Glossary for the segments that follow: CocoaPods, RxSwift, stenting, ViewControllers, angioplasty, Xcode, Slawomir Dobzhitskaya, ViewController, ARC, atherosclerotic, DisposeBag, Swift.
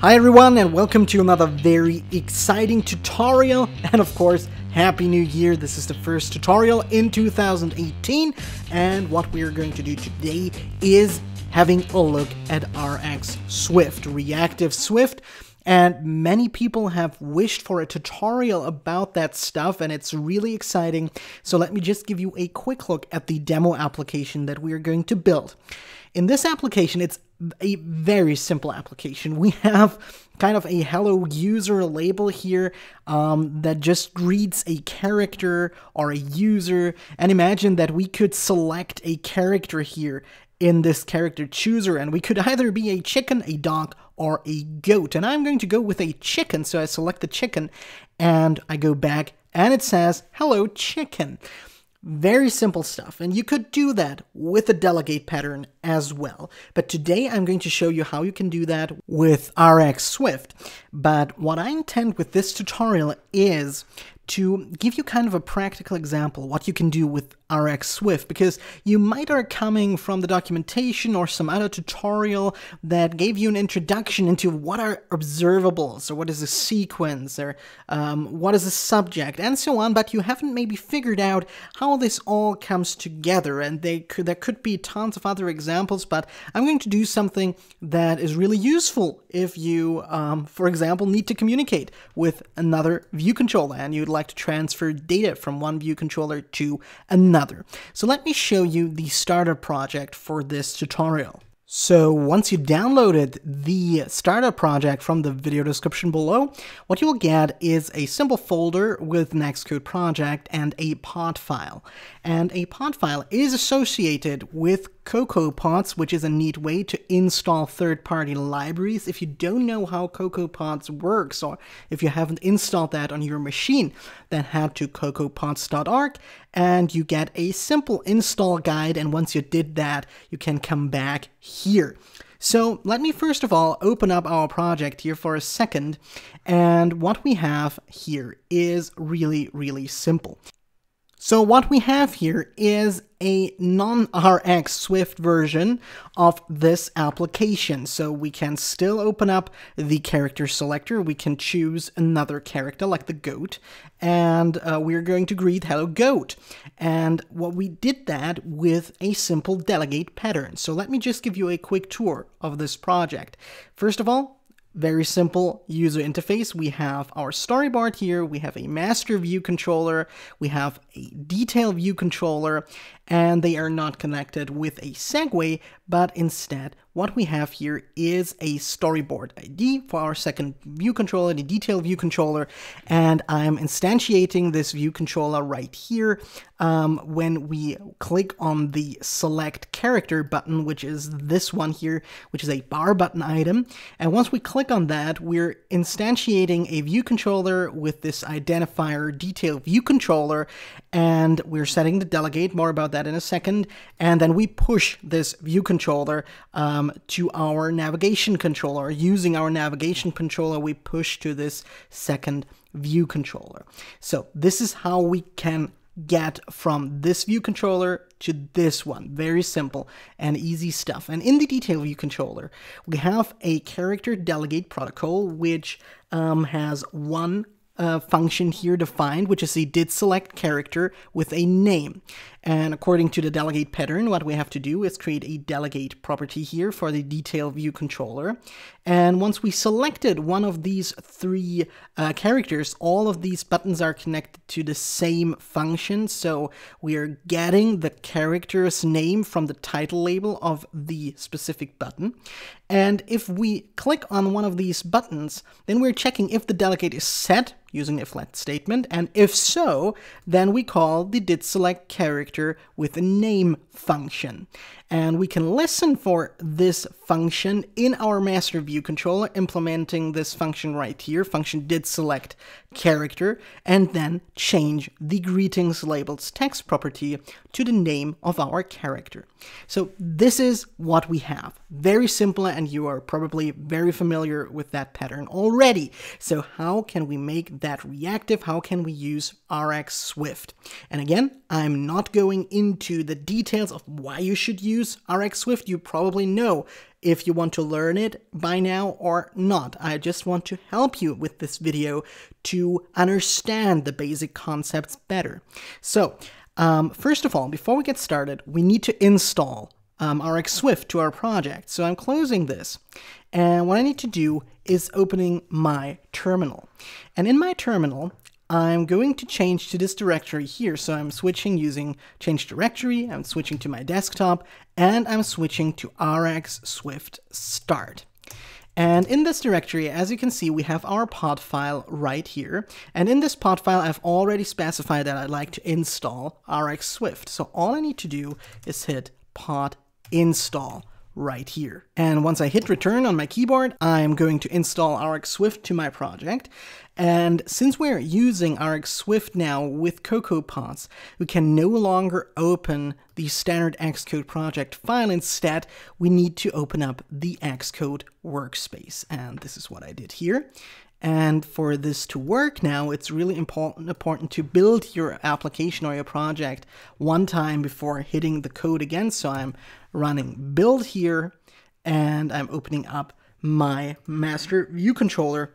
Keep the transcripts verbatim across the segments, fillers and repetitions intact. Hi everyone, and welcome to another very exciting tutorial, and of course Happy New Year. This is the first tutorial in two thousand eighteen, and what we are going to do today is having a look at RxSwift, reactive Swift. And many people have wished for a tutorial about that stuff, and it's really exciting. So let me just give you a quick look at the demo application that we are going to build. In this application, it's a very simple application. We have kind of a hello user label here um, that just reads a character or a user. And imagine that we could select a character here in this character chooser, and we could either be a chicken, a dog, or a goat. And I'm going to go with a chicken, so I select the chicken, and I go back, and it says, hello, chicken. Very simple stuff, and you could do that with a delegate pattern as well. But today I'm going to show you how you can do that with RxSwift. But what I intend with this tutorial is to give you kind of a practical example what you can do with RxSwift, because you might are coming from the documentation or some other tutorial that gave you an introduction into what are observables, or what is a sequence, or um, what is a subject, and so on, but you haven't maybe figured out how this all comes together. And they could, there could be tons of other examples, but I'm going to do something that is really useful if you, um, for example, need to communicate with another view controller, and you'd like to transfer data from one view controller to another. So let me show you the starter project for this tutorial. So once you downloaded the starter project from the video description below, what you will get is a simple folder with an Xcode project and a pod file. And a pod file is associated with CocoaPods, which is a neat way to install third-party libraries if you don't know how CocoaPods works, or if you haven't installed that on your machine. Then head to cocoapods dot A R C and you get a simple install guide, and once you did that, you can come back here. So let me first of all open up our project here for a second, and what we have here is really, really simple. So what we have here is a non-RxSwift version of this application. So we can still open up the character selector. We can choose another character like the goat, and uh, we're going to greet hello goat. And what we did that with a simple delegate pattern. So let me just give you a quick tour of this project. First of all, very simple user interface. We have our storyboard here, we have a master view controller, we have a detail view controller, and they are not connected with a segue, but instead what we have here is a storyboard I D for our second view controller, the detail view controller, and I'm instantiating this view controller right here um, when we click on the select character button, which is this one here, which is a bar button item. And once we click on that, we're instantiating a view controller with this identifier detail view controller, and we're setting the delegate, more about that in a second, and then we push this view controller um, to our navigation controller. Using our navigation controller, we push to this second view controller. So this is how we can get from this view controller to this one. Very simple and easy stuff. And in the detail view controller, we have a character delegate protocol, which um, has one Uh, function here defined, which is the did select character with a name. And according to the delegate pattern, what we have to do is create a delegate property here for the detail view controller. And once we selected one of these three uh, characters, all of these buttons are connected to the same function. So we are getting the character's name from the title label of the specific button. And if we click on one of these buttons, then we're checking if the delegate is set using a flat statement, and if so, then we call the did select character with a name function. And we can listen for this function in our master view controller, implementing this function right here, function did select character, and then change the greetings labels text property to the name of our character. So this is what we have. Very simple, and you are probably very familiar with that pattern already. So how can we make that reactive? How can we use RxSwift? And again, I'm not going into the details of why you should use RxSwift. You probably know if you want to learn it by now or not. I just want to help you with this video to understand the basic concepts better. So um, first of all, before we get started, we need to install Um, RxSwift to our project. So I'm closing this, and what I need to do is opening my terminal. And in my terminal, I'm going to change to this directory here. So I'm switching using change directory, I'm switching to my desktop, and I'm switching to RxSwift start. And in this directory, as you can see, we have our pod file right here. And in this pod file, I've already specified that I'd like to install RxSwift. So all I need to do is hit pod install right here. And once I hit return on my keyboard, I'm going to install RxSwift to my project. And since we're using RxSwift now with CocoaPods, we can no longer open the standard Xcode project file. Instead, we need to open up the Xcode workspace. And this is what I did here. And for this to work now, it's really important, important to build your application or your project one time before hitting the code again. So I'm running build here, and I'm opening up my master view controller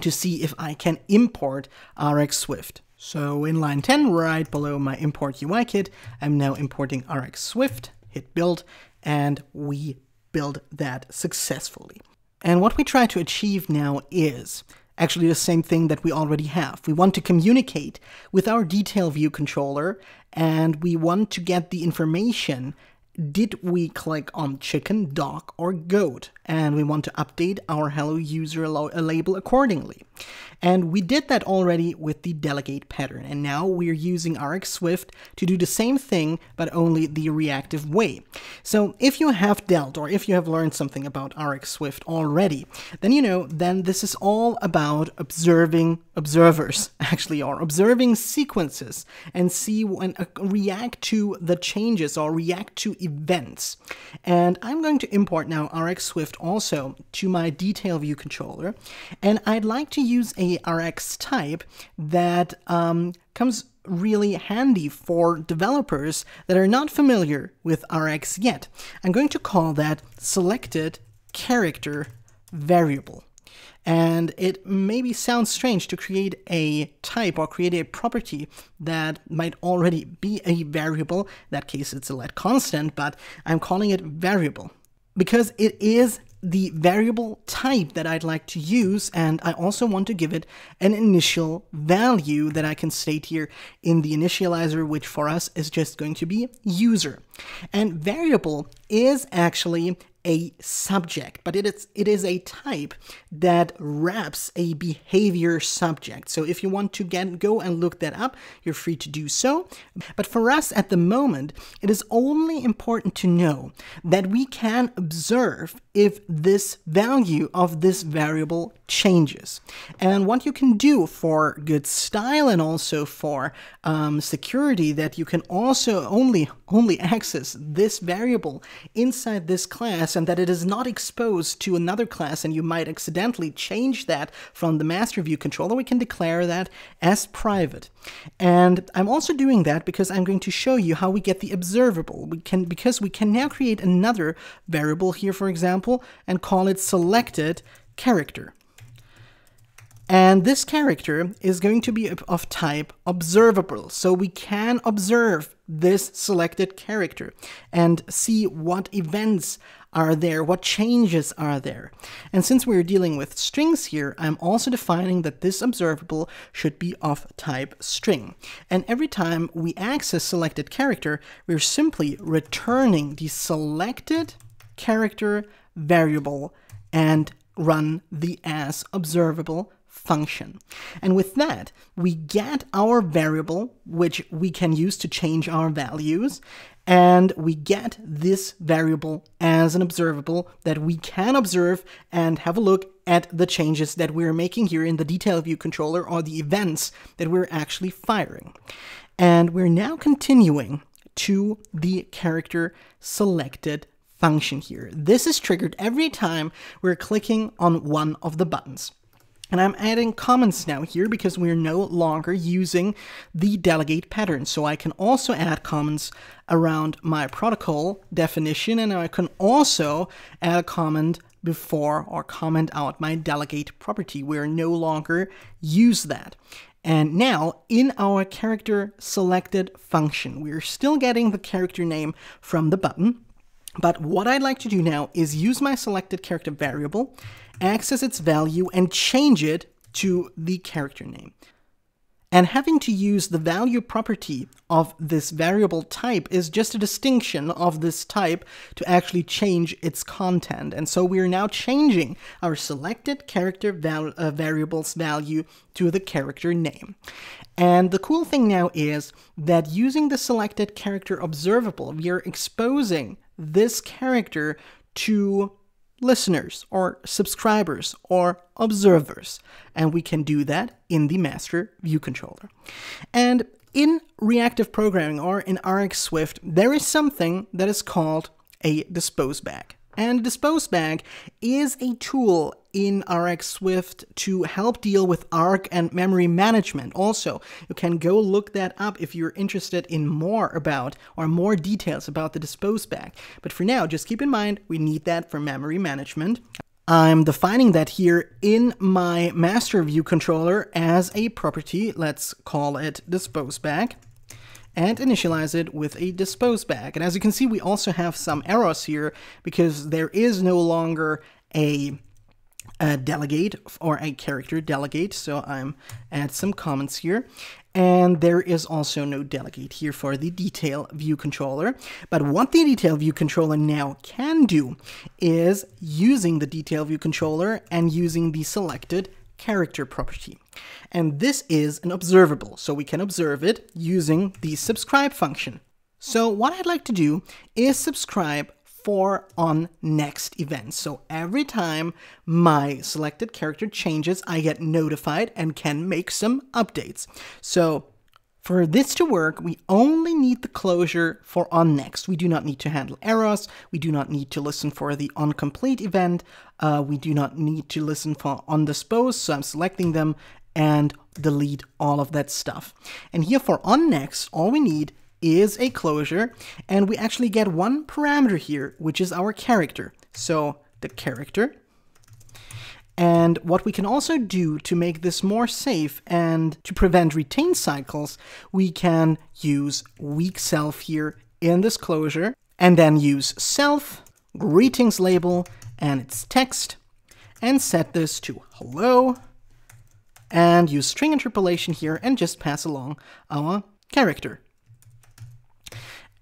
to see if I can import RxSwift. So in line ten, right below my import U I kit, I'm now importing RxSwift, hit build, and we build that successfully. And what we try to achieve now is actually the same thing that we already have. We want to communicate with our detail view controller, and we want to get the information, did we click on chicken, dog, or goat? And we want to update our hello user label accordingly. And we did that already with the delegate pattern. And now we're using RxSwift to do the same thing, but only the reactive way. So if you have dealt, or if you have learned something about RxSwift already, then you know, then this is all about observing observers, actually, or observing sequences, and see when uh, react to the changes or react to events. And I'm going to import now RxSwift also to my detail view controller. And I'd like to use a Rx type that um, comes really handy for developers that are not familiar with Rx yet. I'm going to call that selected character variable. And it maybe sounds strange to create a type or create a property that might already be a variable. In that case, it's a let constant, but I'm calling it variable because it is the variable type that I'd like to use, and I also want to give it an initial value that I can state here in the initializer, which for us is just going to be user. And variable is actually a subject, but it is, it is a type that wraps a behavior subject. So if you want to get, go and look that up, you're free to do so. But for us at the moment, it is only important to know that we can observe if this value of this variable changes. And what you can do for good style and also for um, security, that you can also only, only access this variable inside this class, and that it is not exposed to another class, and you might accidentally change that from the master view controller, we can declare that as private. And I'm also doing that because I'm going to show you how we get the observable. We can, because we can now create another variable here, for example, and call it selected character. And this character is going to be of type observable. So we can observe this selected character and see what events are there, what changes are there. And since we're dealing with strings here, I'm also defining that this observable should be of type string. And every time we access selected character, we're simply returning the selected character variable and run the as observable function. And with that, we get our variable, which we can use to change our values, and we get this variable as an observable that we can observe and have a look at the changes that we're making here in the detail view controller, or the events that we're actually firing. And we're now continuing to the character selected function here. This is triggered every time we're clicking on one of the buttons. And I'm adding comments now here because we're no longer using the delegate pattern. So I can also add comments around my protocol definition, and I can also add a comment before or comment out my delegate property. We're no longer use that. And now in our character selected function, we're still getting the character name from the button. But what I'd like to do now is use my selected character variable, access its value, and change it to the character name. And having to use the value property of this variable type is just a distinction of this type to actually change its content. And so we're now changing our selected character val uh, variable's value to the character name. And the cool thing now is that using the selected character observable, we are exposing this character to listeners or subscribers or observers. And we can do that in the master view controller. And in reactive programming or in RxSwift, there is something that is called a DisposeBag. And DisposeBag is a tool in RxSwift to help deal with A R C and memory management. Also, you can go look that up if you're interested in more about or more details about the DisposeBag. But for now, just keep in mind, we need that for memory management. I'm defining that here in my master view controller as a property. Let's call it DisposeBag, and initialize it with a DisposeBag. And as you can see, we also have some errors here because there is no longer a a delegate or a character delegate. So I'm add some comments here. And there is also no delegate here for the detail view controller. But what the detail view controller now can do is using the detail view controller and using the selected character property. And this is an observable. So we can observe it using the subscribe function. So what I'd like to do is subscribe for on next event. So every time my selected character changes, I get notified and can make some updates. So for this to work, we only need the closure for on next. We do not need to handle errors. We do not need to listen for the on complete event. Uh, we do not need to listen for on dispose. So I'm selecting them and delete all of that stuff. And here for on next, all we need is a closure, and we actually get one parameter here, which is our character. So the character. And what we can also do to make this more safe and to prevent retain cycles, we can use weak self here in this closure, and then use self, greetings label, and its text, and set this to hello, and use string interpolation here, and just pass along our character.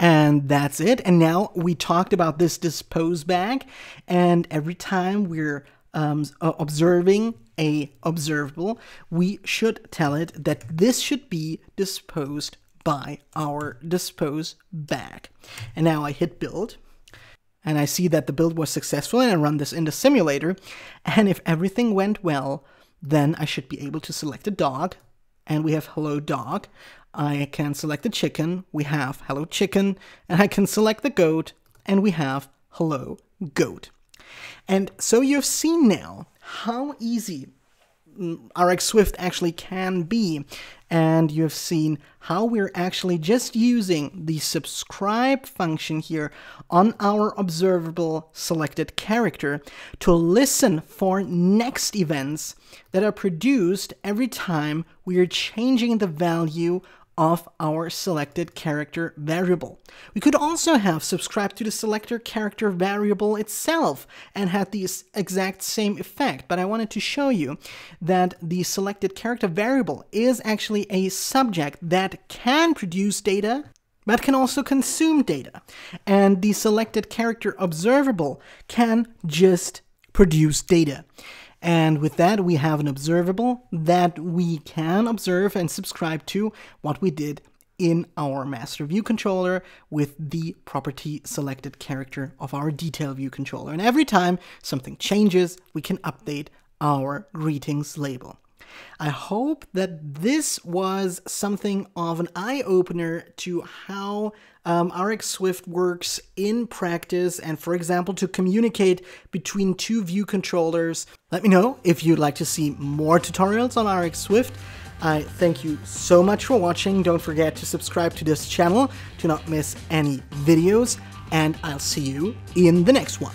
And that's it. And now we talked about this DisposeBag, and every time we're um, observing a observable, we should tell it that this should be disposed by our DisposeBag. And now I hit build, and I see that the build was successful, and I run this in the simulator. And if everything went well, then I should be able to select a dog, and we have hello dog. I can select the chicken, we have hello chicken, and I can select the goat, and we have hello goat. And so you've seen now how easy RxSwift actually can be, and you've seen how we're actually just using the subscribe function here on our observable selected character to listen for next events that are produced every time we are changing the value of our selected character variable. We could also have subscribed to the selector character variable itself and had the exact same effect, but I wanted to show you that the selected character variable is actually a subject that can produce data, but can also consume data. And the selected character observable can just produce data. And with that, we have an observable that we can observe and subscribe to what we did in our master view controller with the property selected character of our detail view controller. And every time something changes, we can update our greetings label. I hope that this was something of an eye-opener to how um, RxSwift works in practice and, for example, to communicate between two view controllers. Let me know if you'd like to see more tutorials on RxSwift. I thank you so much for watching. Don't forget to subscribe to this channel to not miss any videos, and I'll see you in the next one.